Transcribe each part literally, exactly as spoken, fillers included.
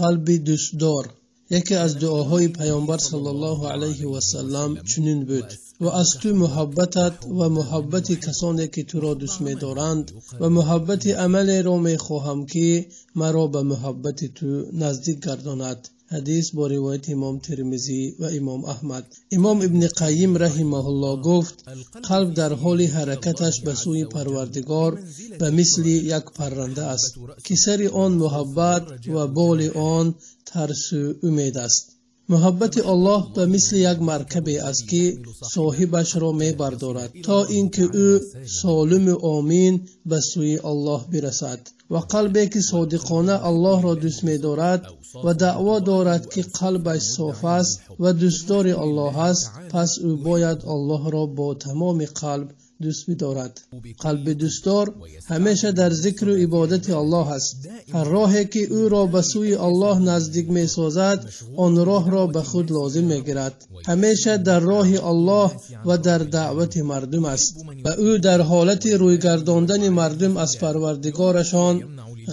قلبی دوستدار یکی از دعاهای پیامبر صلی الله علیه و سلم چنین بود: و از تو محبتت و محبت کسانی که تو را دوست می دارند و محبت عمل را می خواهم که مرا به محبت تو نزدیک گرداند. حدیث با روایت امام ترمذی و امام احمد. امام ابن قیم رحمه الله گفت: قلب در حال حرکتش به سوی پروردگار به مثل یک پرنده است که سر آن محبت و بال آن ترس و امید است. محبت الله به مثل یک مرکبی است که صاحبش را می بردارد تا اینکه او سالم و آمین به سوی الله برسد. و قلبی که صادقانه الله را دوست می دارد و دعوا دارد که قلبش صاف است و دوستدار الله است، پس او باید الله را با تمام قلب دوست بدارد. قلب دوستدار همیشه در ذکر و عبادت الله است. هر راهی که او را به سوی الله نزدیک می سازد، آن راه را به خود لازم می گیرد. همیشه در راه الله و در دعوت مردم است و او در حالت روی گرداندن مردم از پروردگارشان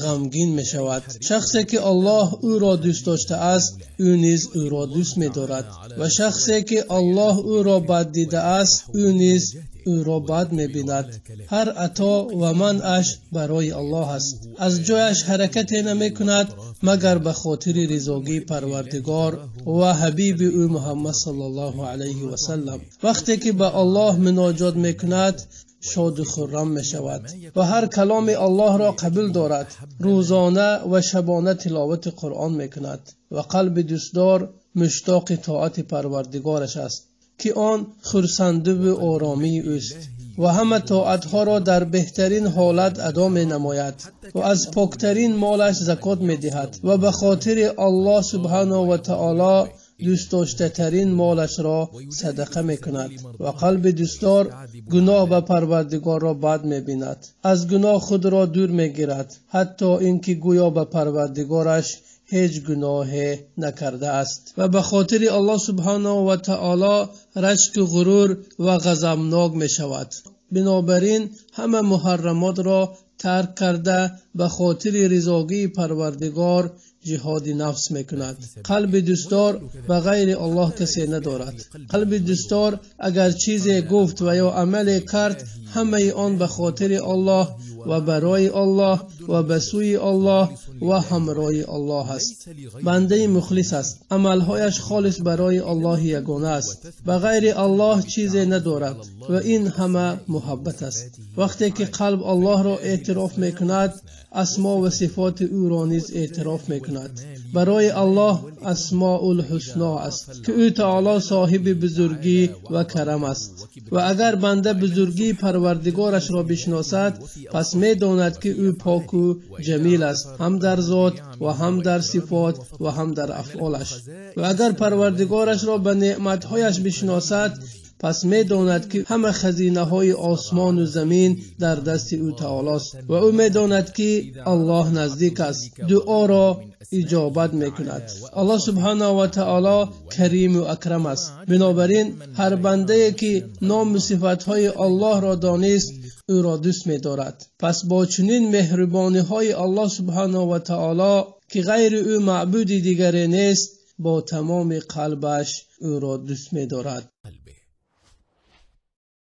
غمگین می شود. شخصی که الله او را دوست داشته است، او نیز او را دوست می دارد و شخصی که الله او را بد دیده است، او نیز او را بد می بیند. هر عطا و منعش برای الله است. از جایش حرکت نمی کند مگر به خاطر رضاگی پروردگار و حبیب او محمد صلی الله علیه و سلم. وقتی که به الله مناجات می کند شاد و خرم می شود و هر کلام الله را قبول دارد. روزانه و شبانه تلاوت قرآن می کند و قلب دوستدار مشتاق طاعت پروردگارش است که آن خرسنده و آرامی است و همه طاعتها را در بهترین حالت ادا می نماید و از پاکترین مالش زکات می دهد و به خاطر الله سبحانه و تعالی دوست داشته ترین مالش را صدقه می کند. و قلب دوستدار گناه و پروردگار را بد می بیند، از گناه خود را دور می گیرد، حتی اینکه گویا به پروردگارش هیچ گناه نکرده است و به خاطر الله سبحانه و تعالی رشک و غرور و غضبناک می شود. بنابراین همه محرمات را ترک کرده به خاطر رضاگی پروردگار جهاد نفس می کند. قلب دوستدار و غیر الله کسی ندارد. قلب دوستدار اگر چیزی گفت و یا عمل کرد، همه آن به خاطر الله و برای الله و به سوی الله و همراه الله است. بنده مخلص است. عملهایش خالص برای الله یگانه است. به غیر الله چیزی ندارد و این همه محبت است. وقتی که قلب الله را اعتراف می کند، اسما و صفات او را نیز اعتراف می کند. برای الله اسماء الحسنا است که او تعالی صاحب بزرگی و کرم است و اگر بنده بزرگی پروردگارش را بشناسد، پس می داند که او پاک و جمیل است، هم در ذات و هم در صفات و هم در افعالش. و اگر پروردگارش را به نعمتهایش بشناسد، پس می داند که همه خزینه های آسمان و زمین در دست او تعالی است و او می داند که الله نزدیک است. دعا را اجابت می کند. الله سبحانه و تعالی کریم و اکرم است. بنابراین هر بنده که نام و صفات های الله را دانست، او را دوست می دارد. پس با چنین مهربانی های الله سبحانه و تعالی که غیر او معبود دیگری نیست، با تمام قلبش او را دوست می دارد.